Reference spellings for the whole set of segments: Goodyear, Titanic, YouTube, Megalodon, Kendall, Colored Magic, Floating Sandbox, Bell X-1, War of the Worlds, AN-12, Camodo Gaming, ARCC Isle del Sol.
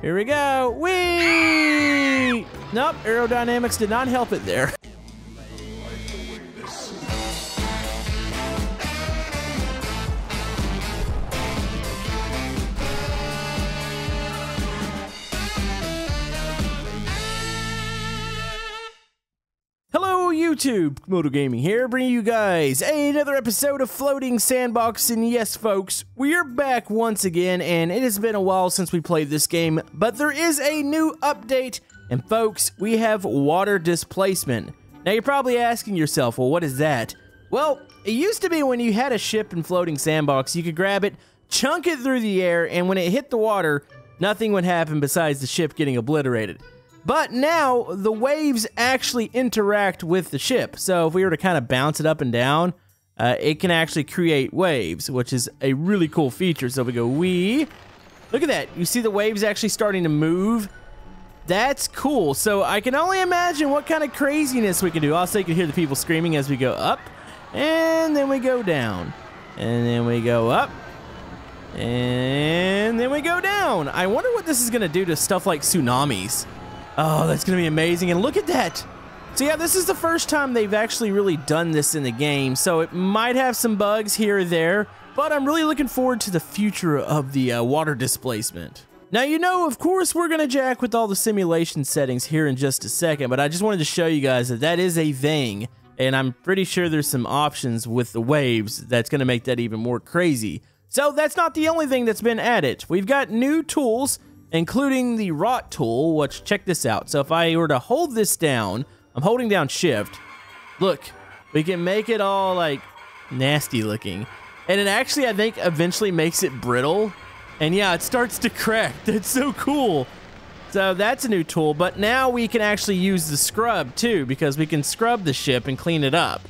Here we go. Whee! Nope, aerodynamics did not help it there. YouTube, Camodo Gaming here, bringing you guys another episode of Floating Sandbox, and yes folks, we're back once again, and it has been a while since we played this game, but there is a new update, and folks, we have water displacement. Now you're probably asking yourself, well, what is that? Well, it used to be when you had a ship in Floating Sandbox, you could grab it, chunk it through the air, and when it hit the water, nothing would happen besides the ship getting obliterated. But now, the waves actually interact with the ship. So if we were to kind of bounce it up and down, it can actually create waves, which is a really cool feature. So we go, wee. Look at that. You see the waves actually starting to move? That's cool. So I can only imagine what kind of craziness we can do. Also, you can hear the people screaming as we go up. And then we go down. And then we go up. And then we go down. I wonder what this is going to do to stuff like tsunamis. Oh, that's going to be amazing, and look at that! So yeah, this is the first time they've actually really done this in the game, so it might have some bugs here or there, but I'm really looking forward to the future of the water displacement. Now, you know, of course, we're going to jack with all the simulation settings here in just a second, but I just wanted to show you guys that that is a thing, and I'm pretty sure there's some options with the waves that's going to make that even more crazy. So that's not the only thing that's been added. We've got new tools, including the rot tool, which, check this out. So if I were to hold this down, I'm holding down shift. Look, we can make it all like nasty looking. And it actually, I think, eventually makes it brittle. And yeah, it starts to crack. That's so cool. So that's a new tool, but now we can actually use the scrub too, because we can scrub the ship and clean it up.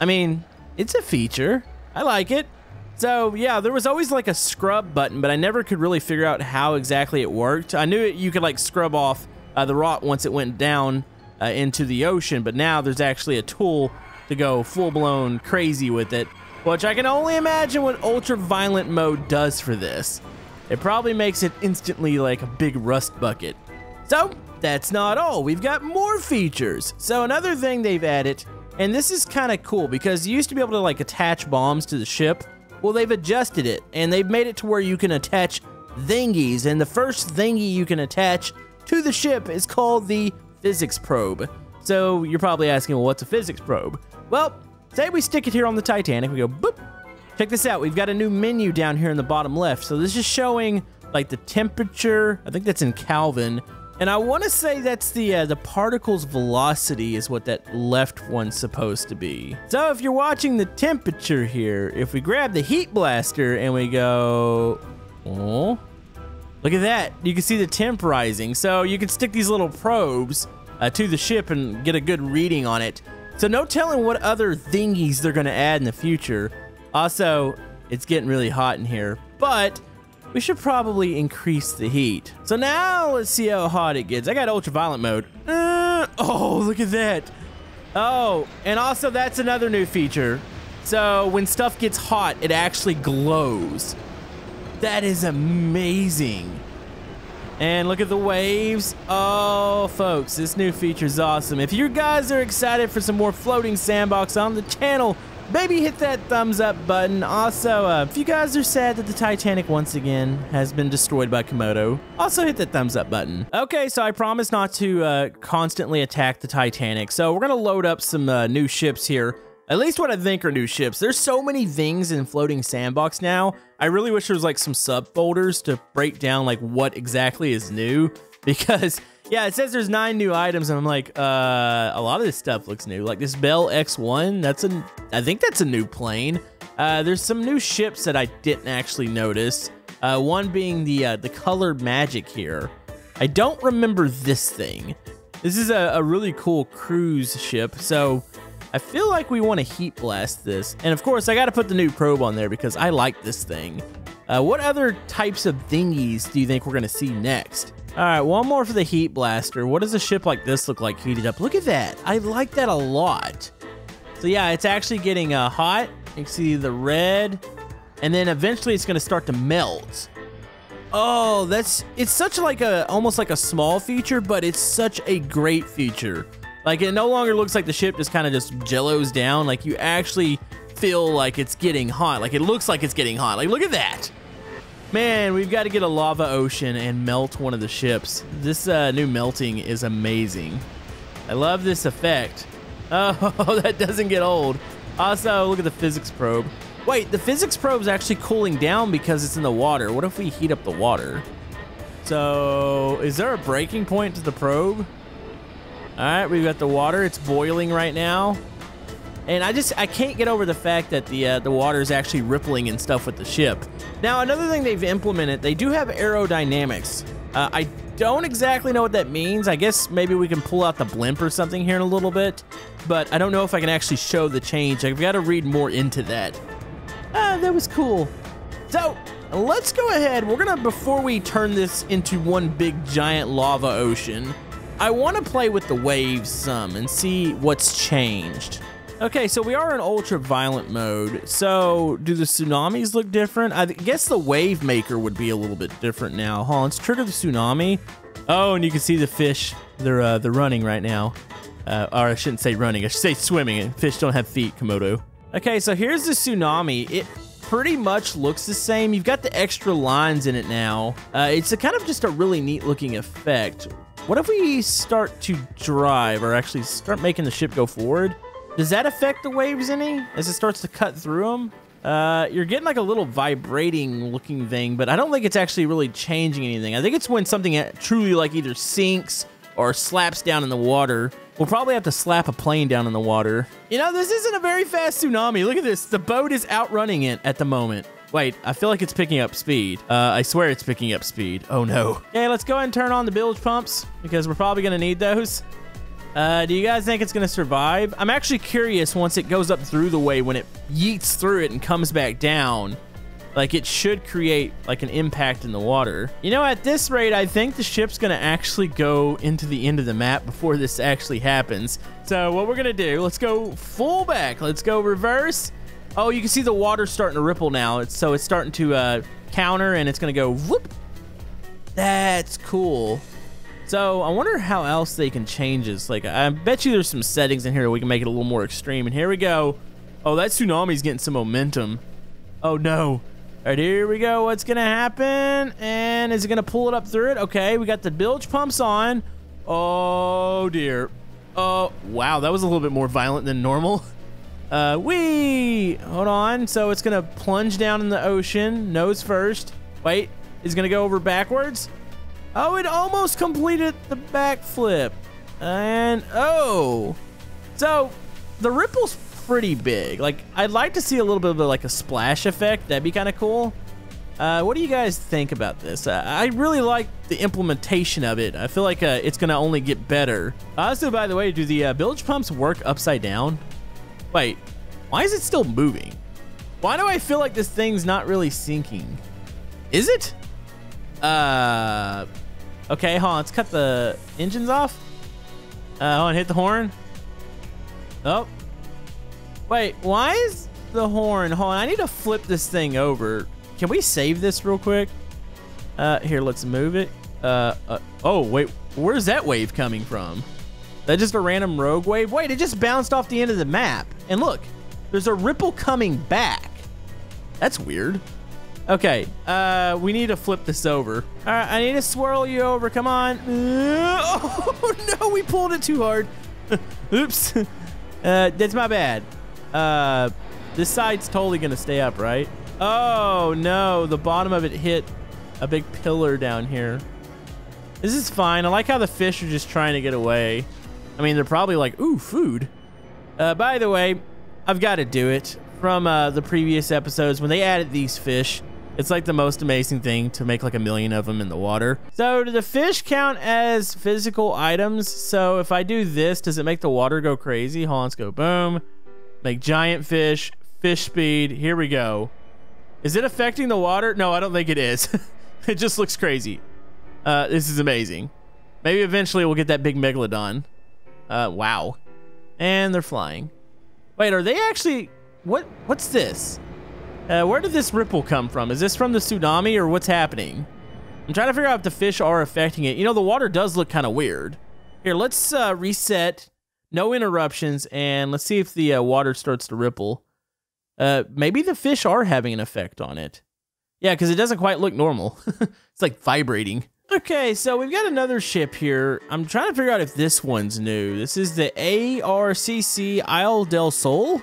I mean, it's a feature. I like it. So yeah, there was always like a scrub button, but I never could really figure out how exactly it worked. I knew you could like scrub off the rot once it went down into the ocean, but now there's actually a tool to go full-blown crazy with it, which I can only imagine what ultra-violent mode does for this. It probably makes it instantly like a big rust bucket. So that's not all. We've got more features. So another thing they've added, and this is kind of cool because you used to be able to like attach bombs to the ship. Well, they've adjusted it, and they've made it to where you can attach thingies, and the first thingy you can attach to the ship is called the physics probe. So you're probably asking, well, what's a physics probe? Well, say we stick it here on the Titanic, we go boop. Check this out, we've got a new menu down here in the bottom left. So this is showing like the temperature, I think that's in Kelvin, and I want to say that's the particle's velocity is what that left one's supposed to be. So if you're watching the temperature here, if we grab the heat blaster and we go, oh, look at that. You can see the temp rising. So you can stick these little probes to the ship and get a good reading on it. So no telling what other thingies they're going to add in the future. Also, it's getting really hot in here, but we should probably increase the heat. So now let's see how hot it gets. I got ultraviolet mode. Oh, look at that. Oh, and also that's another new feature. So when stuff gets hot, it actually glows. That is amazing. And look at the waves. Oh, folks, this new feature is awesome. If you guys are excited for some more Floating Sandbox on the channel, maybe hit that thumbs up button. Also, if you guys are sad that the Titanic once again has been destroyed by Camodo, also hit that thumbs up button. Okay, so I promise not to constantly attack the Titanic. So we're gonna load up some new ships here. At least what I think are new ships. There's so many things in Floating Sandbox now. I really wish there was like some subfolders to break down like what exactly is new, because yeah, it says there's 9 new items, and I'm like, a lot of this stuff looks new. Like this Bell X-1, I think that's a new plane. There's some new ships that I didn't actually notice. One being the Colored Magic here. I don't remember this thing. This is a really cool cruise ship, so I feel like we want to heat blast this. And of course, I got to put the new probe on there because I like this thing. What other types of thingies do you think we're going to see next? All right, one more for the heat blaster. What does a ship like this look like heated up? Look at that. I like that a lot. So yeah, it's actually getting hot. You can see the red, and then eventually it's going to start to melt. Oh, that's, it's such like a, almost like a small feature, but it's such a great feature. Like, it no longer looks like the ship just kind of just jellos down. Like, you actually feel like it's getting hot. Like, it looks like it's getting hot. Like, look at that. Man, we've got to get a lava ocean and melt one of the ships. This new melting is amazing. I love this effect. Oh, that doesn't get old. Also, look at the physics probe. Wait, the physics probe is actually cooling down because it's in the water. What if we heat up the water? So, is there a breaking point to the probe? All right, we've got the water. It's boiling right now. And I can't get over the fact that the water is actually rippling and stuff with the ship. Now, another thing they've implemented, they do have aerodynamics. I don't exactly know what that means. I guess maybe we can pull out the blimp or something here in a little bit, but I don't know if I can actually show the change. I've got to read more into that. That was cool. So let's go ahead. We're gonna, before we turn this into one big giant lava ocean, I want to play with the waves some and see what's changed. Okay, so we are in ultraviolet mode. So do the tsunamis look different? I guess the wave maker would be a little bit different now. Hold on, let's trigger the tsunami. Oh, and you can see the fish. They're running right now. Or I shouldn't say running. I should say swimming. Fish don't have feet, Komodo. Okay, so here's the tsunami. It pretty much looks the same. You've got the extra lines in it now. It's kind of just a really neat looking effect. What if we start to drive, or actually start making the ship go forward? Does that affect the waves any as it starts to cut through them? You're getting like a little vibrating looking thing, but I don't think it's actually really changing anything. I think it's when something truly like either sinks or slaps down in the water. We'll probably have to slap a plane down in the water. You know, this isn't a very fast tsunami. Look at this. The boat is outrunning it at the moment. Wait, I feel like it's picking up speed. I swear it's picking up speed. Oh no. Okay, let's go ahead and turn on the bilge pumps because we're probably gonna need those. Do you guys think it's gonna survive? I'm actually curious once it goes up through the wave, when it yeets through it and comes back down, like it should create like an impact in the water. You know, at this rate, I think the ship's gonna actually go into the end of the map before this actually happens. So what we're gonna do, let's go full back. Let's go reverse. Oh, you can see the water starting to ripple now. So it's starting to counter, and it's gonna go whoop. That's cool. So I wonder how else they can change this. Like, I bet you there's some settings in here that we can make it a little more extreme. And here we go. Oh, that tsunami's getting some momentum. Oh no. All right, here we go. What's gonna happen? And is it gonna pull it up through it? Okay, we got the bilge pumps on. Oh dear. Oh, wow, that was a little bit more violent than normal. Whee! Hold on, so it's gonna plunge down in the ocean, nose first. Wait, is it gonna go over backwards? Oh, it almost completed the backflip. And oh, so the ripple's pretty big. Like, I'd like to see a little bit of a, like a splash effect. That'd be kind of cool. What do you guys think about this? I really like the implementation of it. I feel like it's gonna only get better. Also, by the way, do the bilge pumps work upside down? Wait, why is it still moving? Why do I feel like this thing's not really sinking? Is it? Okay, hold on, let's cut the engines off. Hold on, hit the horn. Oh, wait, why is the horn? Hold on, I need to flip this thing over. Can we save this real quick? Here, let's move it. Oh, wait, where's that wave coming from? Is that just a random rogue wave? Wait, it just bounced off the end of the map. And look, there's a ripple coming back. That's weird. Okay, we need to flip this over. All right, I need to swirl you over, come on. Oh no, we pulled it too hard. Oops, that's my bad. This side's totally gonna stay up, right? Oh no, the bottom of it hit a big pillar down here. This is fine, I like how the fish are just trying to get away. I mean, they're probably like, ooh, food. By the way, I've gotta do it. From the previous episodes, when they added these fish, it's like the most amazing thing to make like 1 million of them in the water. So do the fish count as physical items? So if I do this, does it make the water go crazy? Hold on, let's go boom. Make giant fish, fish speed, here we go. Is it affecting the water? No, I don't think it is. It just looks crazy. This is amazing. Maybe eventually we'll get that big megalodon. Wow. And they're flying. Wait, are they actually, what's this? Where did this ripple come from? Is this from the tsunami or what's happening? I'm trying to figure out if the fish are affecting it. You know, the water does look kind of weird. Here, let's reset. No interruptions, and let's see if the water starts to ripple. Maybe the fish are having an effect on it. Yeah, because it doesn't quite look normal. It's like vibrating. Okay, so we've got another ship here. I'm trying to figure out if this one's new. This is the ARCC Isle del Sol.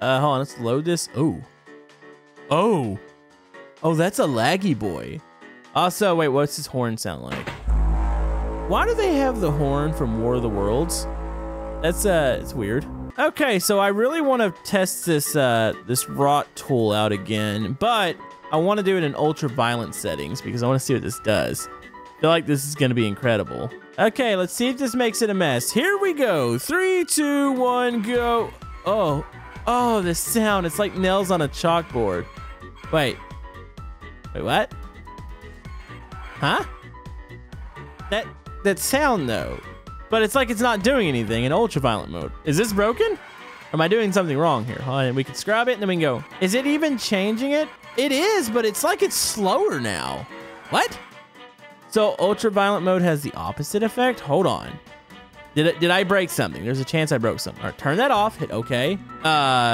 Hold on, let's load this. Oh, that's a laggy boy. Also, wait, what's his horn sound like? Why do they have the horn from War of the Worlds? That's it's weird. Okay, so I really want to test this this rot tool out again, but I want to do it in ultra violent settings because I want to see what this does. I feel like this is going to be incredible. Okay, let's see if this makes it a mess. Here we go. 3, 2, 1, go. Oh, the sound. It's like nails on a chalkboard. Wait, what? Huh? That sound though. But it's like it's not doing anything in ultraviolet mode. Is this broken? Or am I doing something wrong here? Right, we can scrub it and then we can go. Is it even changing it? It is, but it's like it's slower now. What? So ultraviolet mode has the opposite effect? Hold on. Did I break something? There's a chance I broke something. All right, turn that off, hit okay.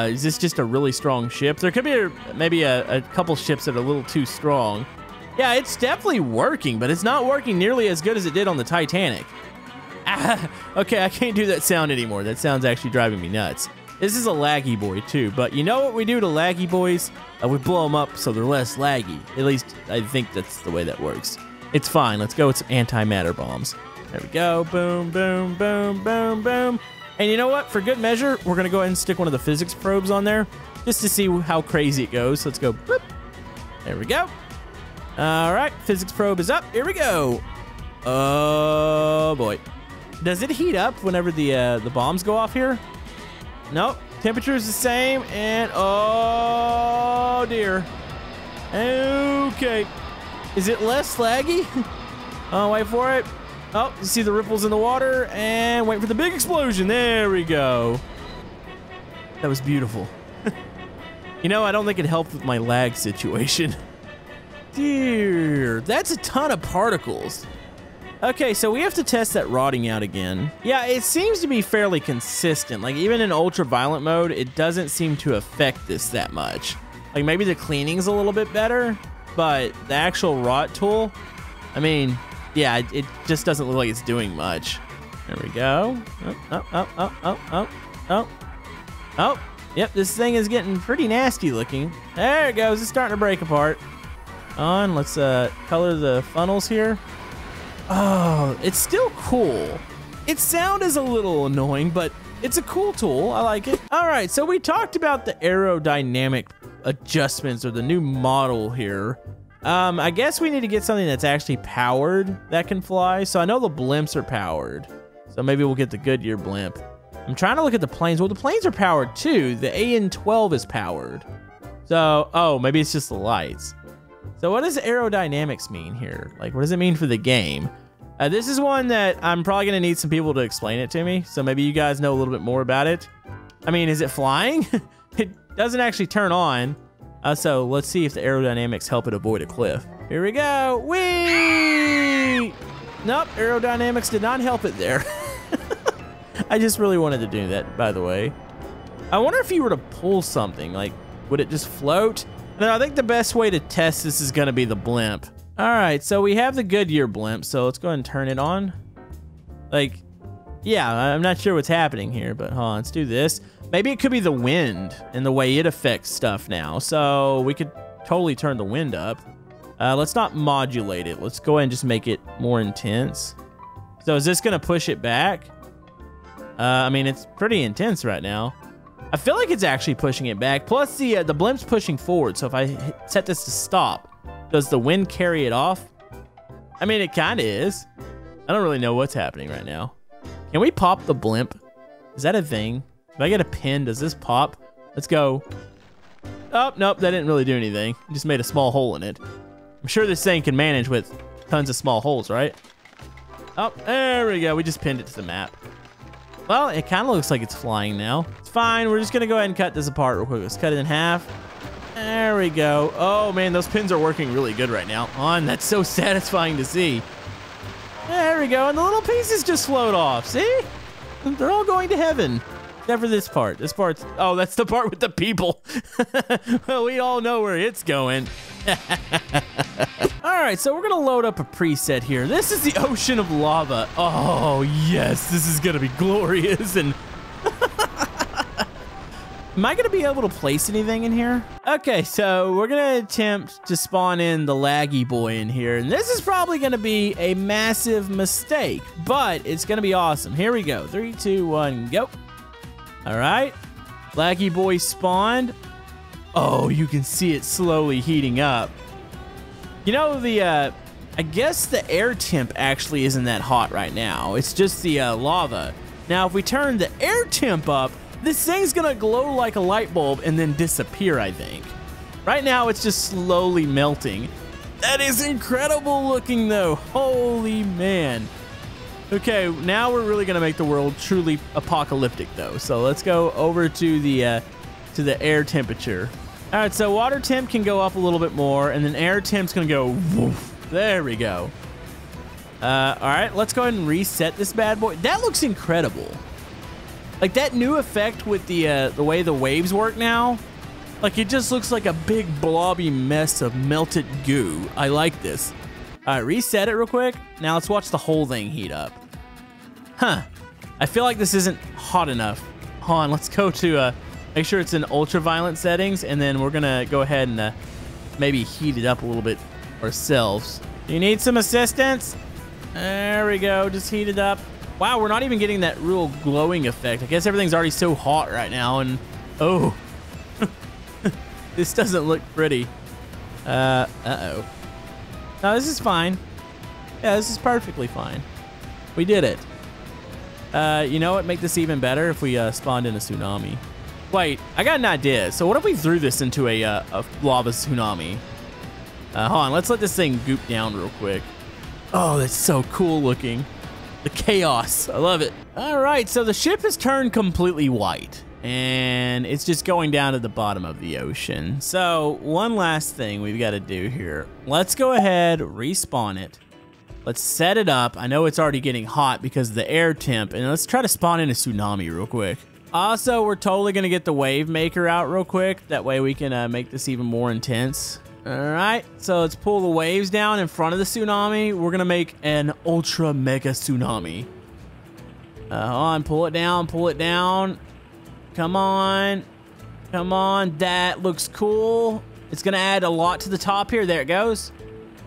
Is this just a really strong ship? There could be maybe a couple ships that are a little too strong. Yeah, it's definitely working, but it's not working nearly as good as it did on the Titanic. Okay, I can't do that sound anymore. That sound's actually driving me nuts. This is a laggy boy too, but you know what we do to laggy boys? We blow them up so they're less laggy. At least I think that's the way that works. It's fine. Let's go with some antimatter bombs. There we go. Boom, boom, boom, boom, boom. And you know what? For good measure, we're going to go ahead and stick one of the physics probes on there just to see how crazy it goes. Let's go. Boop. There we go. All right. Physics probe is up. Here we go. Oh, boy. Does it heat up whenever the bombs go off here? Nope. Temperature is the same, and oh dear. Okay. Is it less laggy? Oh, wait for it. Oh, you see the ripples in the water, and wait for the big explosion. There we go. That was beautiful. You know, I don't think it helped with my lag situation. Dear, that's a ton of particles. Okay, so we have to test that rotting out again. Yeah, it seems to be fairly consistent. Like, even in ultraviolet mode, it doesn't seem to affect this that much. Like, maybe the cleaning's a little bit better, but the actual rot tool, I mean, yeah, it just doesn't look like it's doing much. There we go. Oh. Yep, this thing is getting pretty nasty looking. There it goes. It's starting to break apart. On, let's color the funnels here. Oh, it's still cool. Its sound is a little annoying, but it's a cool tool. I like it. All right, so we talked about the aerodynamic adjustments or the new model here. I guess we need to get something that's actually powered that can fly. So I know the blimps are powered. So maybe we'll get the Goodyear blimp. I'm trying to look at the planes. Well, the planes are powered too. The AN-12 is powered. So, oh, maybe it's just the lights. So what does aerodynamics mean here? Like, what does it mean for the game? This is one that I'm probably going to need some people to explain it to me. So maybe you guys know a little bit more about it. I mean, is it flying? It doesn't actually turn on. So let's see if the aerodynamics help it avoid a cliff. Here we go. Whee! Nope, aerodynamics did not help it there. I just really wanted to do that, by the way. I wonder if you were to pull something, like, would it just float? No, I think the best way to test this is going to be the blimp. All right, so we have the Goodyear blimp, so let's go ahead and turn it on. Like, yeah, I'm not sure what's happening here, but hold on, let's do this. Maybe it could be the wind and the way it affects stuff now. So we could totally turn the wind up. Let's not modulate it. Let's go ahead and just make it more intense. So is this going to push it back? I mean, it's pretty intense right now. I feel like it's actually pushing it back. Plus, the blimp's pushing forward. So if I set this to stop, does the wind carry it off? I mean, it kind of is. I don't really know what's happening right now. Can we pop the blimp? Is that a thing? If I get a pin, does this pop? Let's go. Oh, nope, that didn't really do anything. It just made a small hole in it. I'm sure this thing can manage with tons of small holes, right? Oh, there we go. We just pinned it to the map. Well, it kind of looks like it's flying now. It's fine. We're just going to go ahead and cut this apart real quick. Let's cut it in half. There we go. Oh man, those pins are working really good right now. On, that's so satisfying to see. There we go, and the little pieces just float off, see? They're all going to heaven. Except for this part. This part's, oh, that's the part with the people. Well, we all know where it's going. All right, so we're gonna load up a preset here. This is the ocean of lava. Oh yes, this is gonna be glorious. And am I gonna be able to place anything in here? Okay, so we're gonna attempt to spawn in the laggy boy in here, and this is probably gonna be a massive mistake, but it's gonna be awesome. Here we go, 3, 2, 1, go. All right, laggy boy spawned. Oh, you can see it slowly heating up. You know, the, I guess the air temp actually isn't that hot right now. It's just the lava. Now, if we turn the air temp up, this thing's gonna glow like a light bulb and then disappear, I think. Right now, it's just slowly melting. That is incredible looking, though. Holy man. Okay, now we're really gonna make the world truly apocalyptic, though. So let's go over to the air temperature. All right, so water temp can go up a little bit more, and then air temp's gonna go woof. There we go. All right, let's go ahead and reset this bad boy. That looks incredible. Like that new effect with the way the waves work now, like it just looks like a big blobby mess of melted goo. I like this. All right, reset it real quick. Now let's watch the whole thing heat up. Huh, I feel like this isn't hot enough. Hold on, let's go to make sure it's in ultraviolet settings, and then we're gonna go ahead and maybe heat it up a little bit ourselves. You need some assistance? There we go, just heat it up. Wow, we're not even getting that real glowing effect. I guess everything's already so hot right now, and oh. This doesn't look pretty. Uh-oh. No, this is fine. Yeah, this is perfectly fine. We did it. You know what, make this even better if we spawned in a tsunami. Wait, I got an idea. So what if we threw this into a lava tsunami? Hold on, let's let this thing goop down real quick. Oh, that's so cool looking. The chaos, I love it. All right, so the ship has turned completely white and it's just going down to the bottom of the ocean. So one last thing we've got to do here. Let's go ahead, respawn it. Let's set it up. I know it's already getting hot because of the air temp, and let's try to spawn in a tsunami real quick. Also, we're totally gonna get the wave maker out real quick. That way we can make this even more intense. All right, so let's pull the waves down in front of the tsunami. We're gonna make an ultra mega tsunami. Hold on, pull it down, pull it down. Come on, come on, that looks cool. It's gonna add a lot to the top here, there it goes.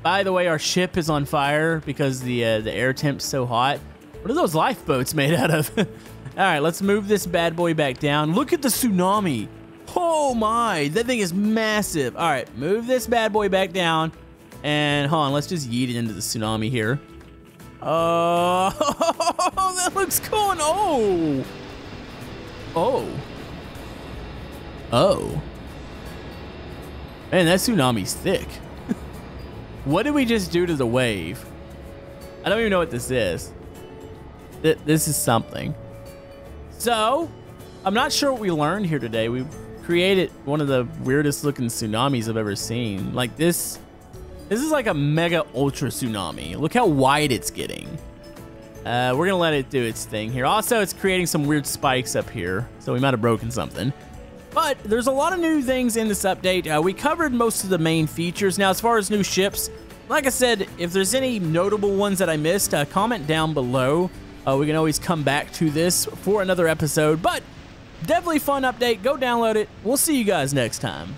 By the way, our ship is on fire because the air temp's so hot. What are those lifeboats made out of? All right, let's move this bad boy back down. Look at the tsunami. Oh my, that thing is massive. All right, move this bad boy back down. And hold on, let's just yeet it into the tsunami here. Oh, that looks cool. And oh. Oh. Oh. Man, that tsunami's thick. What did we just do to the wave? I don't even know what this is. This is something. So, I'm not sure what we learned here today. We created one of the weirdest looking tsunamis I've ever seen. Like this is like a mega ultra tsunami. Look how wide it's getting. We're gonna let it do its thing here. Also, it's creating some weird spikes up here, so we might have broken something. But there's a lot of new things in this update. We covered most of the main features. Now, as far as new ships, like I said, if there's any notable ones that I missed, comment down below. We can always come back to this for another episode, but definitely fun update. Go download it. We'll see you guys next time.